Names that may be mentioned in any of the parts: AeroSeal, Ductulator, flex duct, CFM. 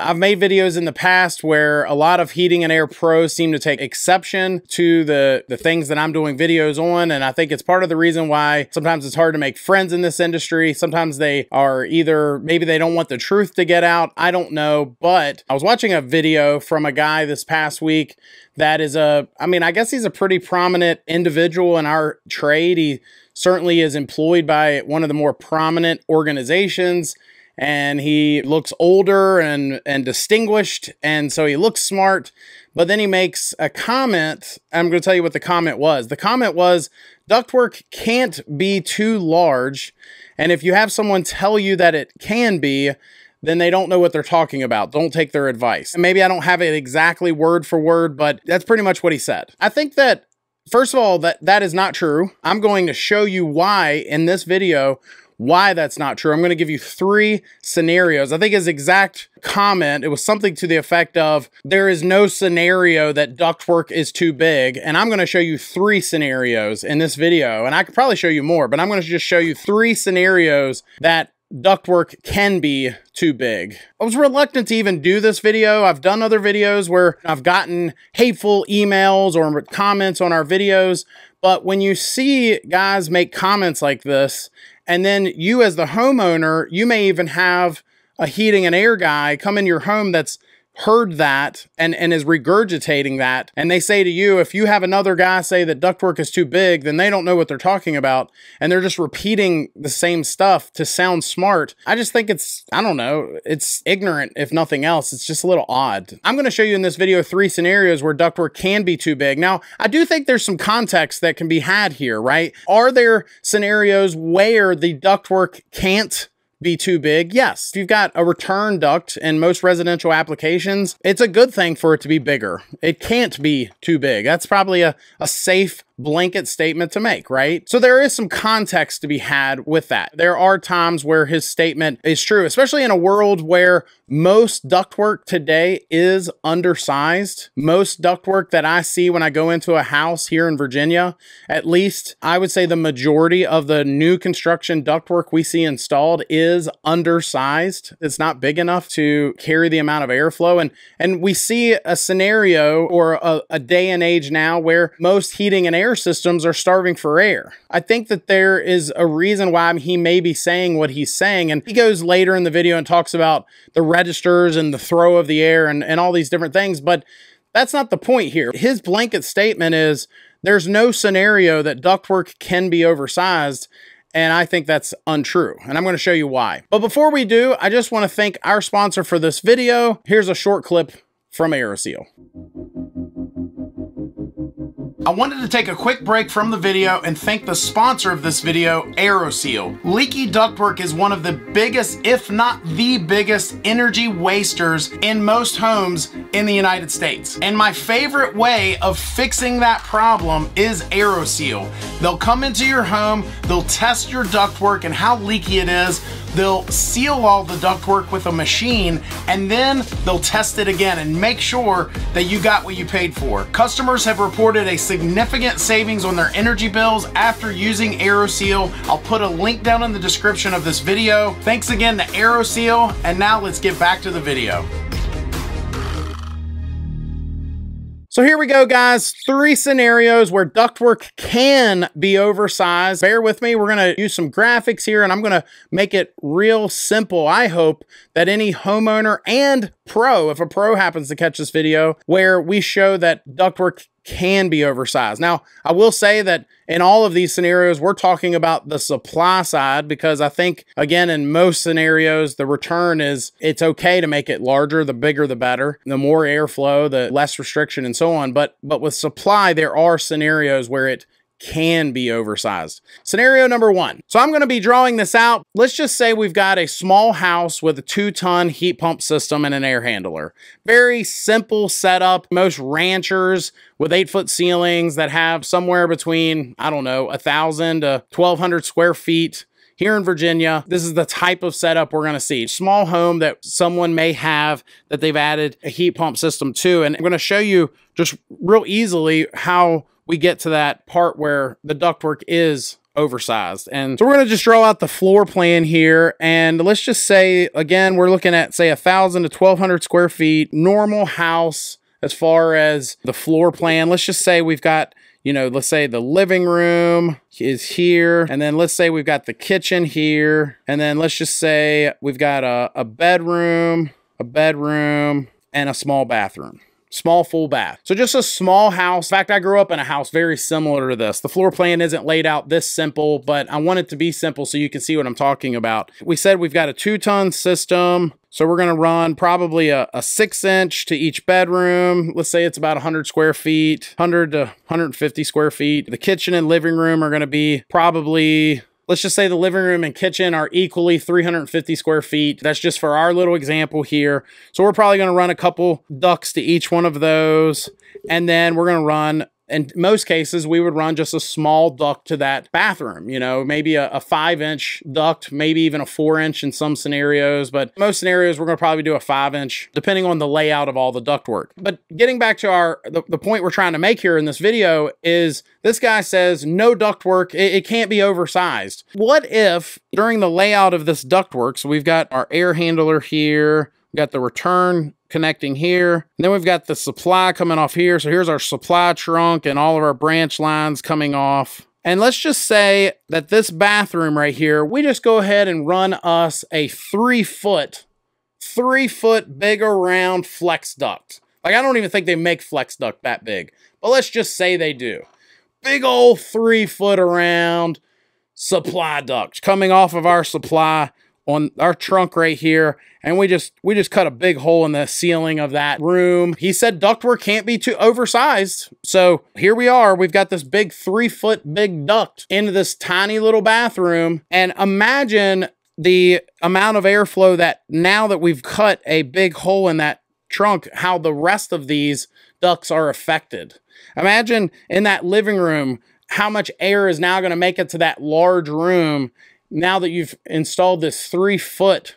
I've made videos in the past where a lot of heating and air pros seem to take exception to the things that I'm doing videos on, and I think it's part of the reason why sometimes it's hard to make friends in this industry. Sometimes they are either, maybe they don't want the truth to get out, I don't know, but I was watching a video from a guy this past week that is I guess he's a pretty prominent individual in our trade. He certainly is employed by one of the more prominent organizations, and he looks older and distinguished, and so he looks smart, but then he makes a comment. I'm going to tell you what the comment was. The comment was, ductwork can't be too large, and if you have someone tell you that it can be, then they don't know what they're talking about. Don't take their advice. And maybe I don't have it exactly word for word, but that's pretty much what he said. I think that, first of all, that is not true. I'm going to show you why in this video, why that's not true. I'm going to give you three scenarios. I think his exact comment, it was something to the effect of, there is no scenario that ductwork is too big. And I'm going to show you three scenarios in this video. And I could probably show you more, but I'm going to just show you three scenarios that ductwork can be too big. I was reluctant to even do this video. I've done other videos where I've gotten hateful emails or comments on our videos. But when you see guys make comments like this, and then you as the homeowner, you may even have a heating and air guy come in your home that's heard that and is regurgitating that, and they say to you, if you have another guy say that ductwork is too big, then they don't know what they're talking about, and they're just repeating the same stuff to sound smart. I just think it's, I don't know, it's ignorant if nothing else. It's just a little odd. I'm going to show you in this video three scenarios where ductwork can be too big. Now, I do think there's some context that can be had here, right? Are there scenarios where the ductwork can't be too big? Yes. If you've got a return duct in most residential applications, it's a good thing for it to be bigger. It can't be too big. That's probably a safe blanket statement to make, right? So there is some context to be had with that. There are times where his statement is true, especially in a world where most ductwork today is undersized. Most ductwork that I see when I go into a house here in Virginia, at least I would say the majority of the new construction ductwork we see installed is undersized. It's not big enough to carry the amount of airflow. And we see a scenario or a day and age now where most heating and air systems are starving for air. I think that there is a reason why he may be saying what he's saying, and he goes later in the video and talks about the registers and the throw of the air and all these different things, but that's not the point here. His blanket statement is there's no scenario that ductwork can be oversized, and I think that's untrue, and I'm going to show you why. But before we do, I just want to thank our sponsor for this video. Here's a short clip from AeroSeal. I wanted to take a quick break from the video and thank the sponsor of this video, AeroSeal. Leaky ductwork is one of the biggest, if not the biggest, energy wasters in most homes in the United States. And my favorite way of fixing that problem is AeroSeal. They'll come into your home, they'll test your ductwork and how leaky it is, they'll seal all the ductwork with a machine, and then they'll test it again and make sure that you got what you paid for. Customers have reported a significant savings on their energy bills after using AeroSeal. I'll put a link down in the description of this video. Thanks again to AeroSeal, and now let's get back to the video. So here we go, guys. Three scenarios where ductwork can be oversized. Bear with me. We're going to use some graphics here, and I'm going to make it real simple. I hope that any homeowner and pro, if a pro happens to catch this video, where we show that ductwork can be oversized. Now, I will say that in all of these scenarios, we're talking about the supply side, because I think, again, in most scenarios, the return is it's okay to make it larger. The bigger, the better. The more airflow, the less restriction, and so on. But with supply, there are scenarios where it can be oversized. Scenario number one. So I'm going to be drawing this out. Let's just say we've got a small house with a 2-ton heat pump system and an air handler. Very simple setup. Most ranchers with 8-foot ceilings that have somewhere between, I don't know, 1,000 to 1,200 square feet. Here in Virginia, this is the type of setup we're going to see. Small home that someone may have that they've added a heat pump system to. And I'm going to show you just real easily how we get to that part where the ductwork is oversized. And so we're going to just draw out the floor plan here. And let's just say, again, we're looking at, say, 1,000 to 1,200 square feet, normal house as far as the floor plan. Let's just say we've got, you know, let's say the living room is here. And then let's say we've got the kitchen here. And then let's just say we've got a bedroom, and a small bathroom. Small full bath. So just a small house. In fact, I grew up in a house very similar to this. The floor plan isn't laid out this simple, but I want it to be simple so you can see what I'm talking about. We said we've got a 2-ton system. So we're gonna run probably a 6-inch to each bedroom. Let's say it's about 100 square feet, 100 to 150 square feet. The kitchen and living room are gonna be probably, let's just say the living room and kitchen are equally 350 square feet. That's just for our little example here. So we're probably gonna run a couple ducts to each one of those. And then we're gonna run, in most cases, we would run just a small duct to that bathroom, you know, maybe a 5-inch duct, maybe even a 4-inch in some scenarios. But most scenarios, we're gonna probably do a 5-inch, depending on the layout of all the ductwork. But getting back to the point we're trying to make here in this video is, this guy says no ductwork, it can't be oversized. What if during the layout of this ductwork, so we've got our air handler here, we've got the return connecting here, and then we've got the supply coming off here. So here's our supply trunk and all of our branch lines coming off. And let's just say that this bathroom right here, we just go ahead and run us a 3-foot big around flex duct. Like, I don't even think they make flex duct that big, but let's just say they do. Big old 3-foot around supply duct coming off of our supply on our trunk right here. And we just cut a big hole in the ceiling of that room. He said ductwork can't be too oversized. So here we are, we've got this big 3-foot big duct into this tiny little bathroom. And imagine the amount of airflow that, now that we've cut a big hole in that trunk, how the rest of these ducts are affected. Imagine in that living room, how much air is now going to make it to that large room now that you've installed this 3-foot,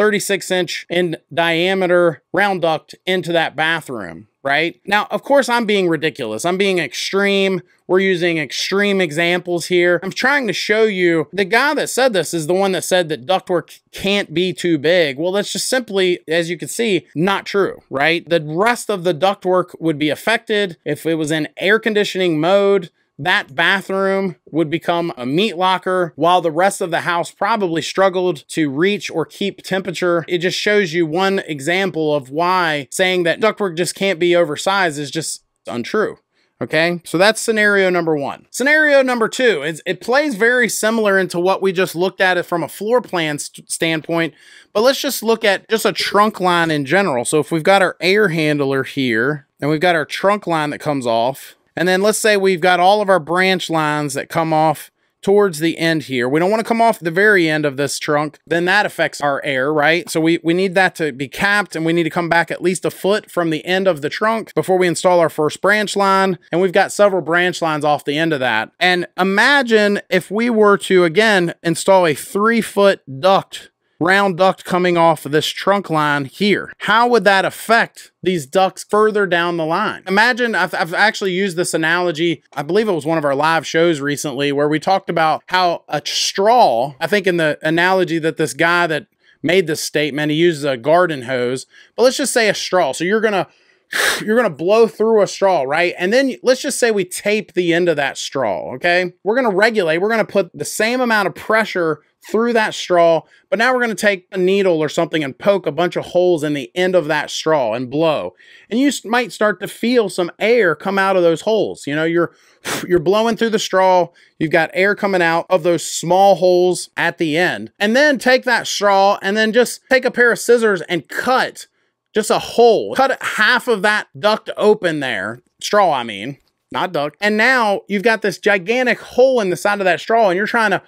36-inch in diameter round duct into that bathroom, right? Now, of course, I'm being ridiculous. I'm being extreme. We're using extreme examples here. I'm trying to show you, the guy that said this is the one that said that ductwork can't be too big. Well, that's just simply, as you can see, not true, right? The rest of the ductwork would be affected. If it was in air conditioning mode, that bathroom would become a meat locker, while the rest of the house probably struggled to reach or keep temperature. It just shows you one example of why saying that ductwork just can't be oversized is just untrue. Okay, so that's scenario number one. Scenario number two is, it plays very similar into what we just looked at it from a floor plan standpoint, but let's just look at just a trunk line in general. So if we've got our air handler here and we've got our trunk line that comes off, and then let's say we've got all of our branch lines that come off towards the end here. We don't want to come off the very end of this trunk. Then that affects our air, right? So we need that to be capped, and we need to come back at least 1 foot from the end of the trunk before we install our first branch line. And we've got several branch lines off the end of that. And imagine if we were to, again, install a 3-foot duct, round duct coming off of this trunk line here. How would that affect these ducts further down the line? Imagine, I've actually used this analogy, I believe it was one of our live shows recently, where we talked about how a straw, I think in the analogy that this guy that made this statement, he uses a garden hose, but let's just say a straw. So you're gonna blow through a straw, right? And then let's just say we tape the end of that straw, okay? We're gonna regulate, we're gonna put the same amount of pressure through that straw, but now we're gonna take a needle or something and poke a bunch of holes in the end of that straw and blow. And you might start to feel some air come out of those holes. You know, you're blowing through the straw, you've got air coming out of those small holes at the end. And then take that straw and then just take a pair of scissors and cut just a hole. Cut half of that duct open there. Straw, I mean, not duct. And now you've got this gigantic hole in the side of that straw, and you're trying to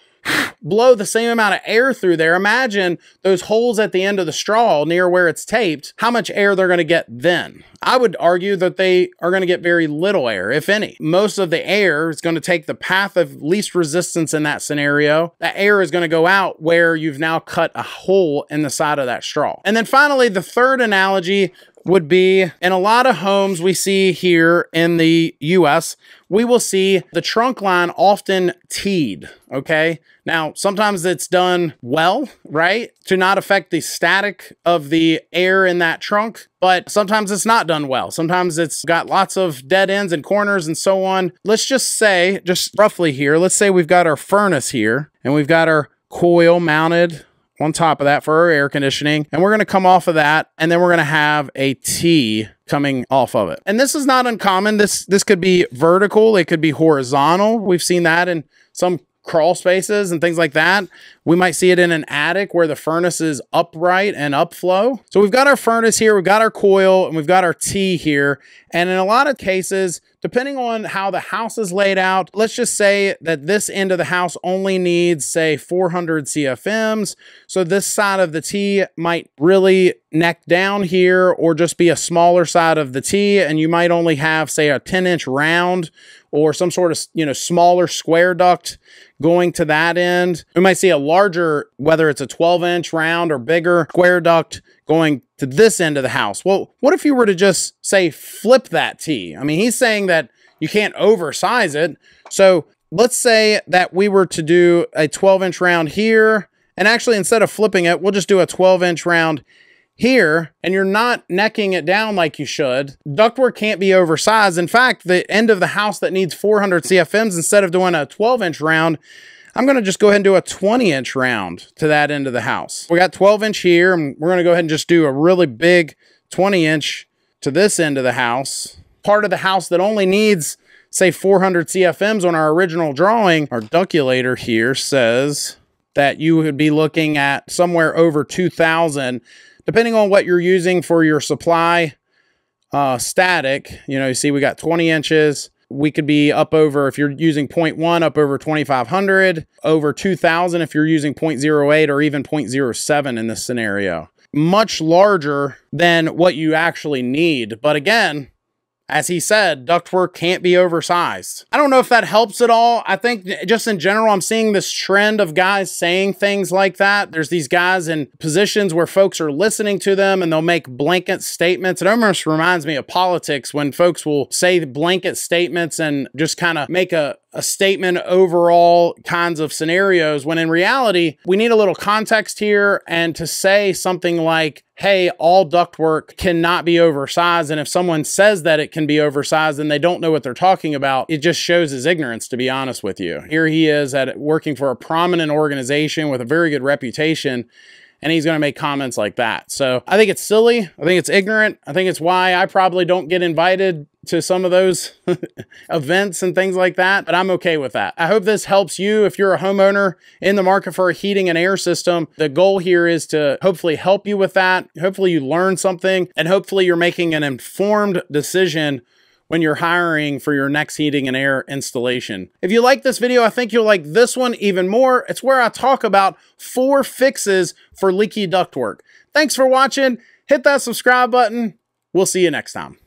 blow the same amount of air through there. Imagine those holes at the end of the straw near where it's taped, how much air they're gonna get then. I would argue that they are gonna get very little air, if any. Most of the air is gonna take the path of least resistance in that scenario. That air is gonna go out where you've now cut a hole in the side of that straw. And then finally, the third analogy would be in a lot of homes we see here in the US, we will see the trunk line often teed, okay? Now, sometimes it's done well, right? To not affect the static of the air in that trunk, but sometimes it's not done well. Sometimes it's got lots of dead ends and corners and so on. Let's just say, just roughly here, let's say we've got our furnace here and we've got our coil mounted on top of that for our air conditioning. And we're gonna come off of that and then we're gonna have a T coming off of it. And this is not uncommon. This could be vertical, it could be horizontal. We've seen that in some crawl spaces and things like that. We might see it in an attic where the furnace is upright and upflow. So we've got our furnace here, we've got our coil, and we've got our T here. And in a lot of cases, depending on how the house is laid out, let's just say that this end of the house only needs, say, 400 CFMs. So this side of the T might really neck down here or just be a smaller side of the T, and you might only have, say, a 10-inch round or some sort of, you know, smaller square duct going to that end. We might see a larger, whether it's a 12-inch round or bigger square duct going to this end of the house. Well, what if you were to just say flip that T? I mean, he's saying that you can't oversize it. So let's say that we were to do a 12-inch round here. And actually, instead of flipping it, we'll just do a 12-inch round here, and you're not necking it down like you should. Ductwork can't be oversized. In fact, the end of the house that needs 400 CFMs, instead of doing a 12-inch round, I'm gonna just go ahead and do a 20-inch round to that end of the house. We got 12-inch here, and we're gonna go ahead and just do a really big 20-inch to this end of the house. Part of the house that only needs, say, 400 CFMs on our original drawing. Our ductulator here says that you would be looking at somewhere over 2,000, depending on what you're using for your supply static. You know, you see we got 20 inches. We could be up over, if you're using 0.1, up over 2,500, over 2,000 if you're using 0.08 or even 0.07 in this scenario. Much larger than what you actually need. But again, as he said, ductwork can't be oversized. I don't know if that helps at all. I think just in general, I'm seeing this trend of guys saying things like that. There's these guys in positions where folks are listening to them and they'll make blanket statements. It almost reminds me of politics when folks will say blanket statements and just kind of make a statement overall kinds of scenarios, when in reality, we need a little context here. And to say something like, hey, all ductwork cannot be oversized, and if someone says that it can be oversized and they don't know what they're talking about, it just shows his ignorance, to be honest with you. Here he is at working for a prominent organization with a very good reputation, and he's gonna make comments like that. So I think it's silly, I think it's ignorant, I think it's why I probably don't get invited to some of those events and things like that, but I'm okay with that. I hope this helps you. If you're a homeowner in the market for a heating and air system, the goal here is to hopefully help you with that. Hopefully you learn something, and hopefully you're making an informed decision when you're hiring for your next heating and air installation. If you like this video, I think you'll like this one even more. It's where I talk about 4 fixes for leaky ductwork. Thanks for watching. Hit that subscribe button. We'll see you next time.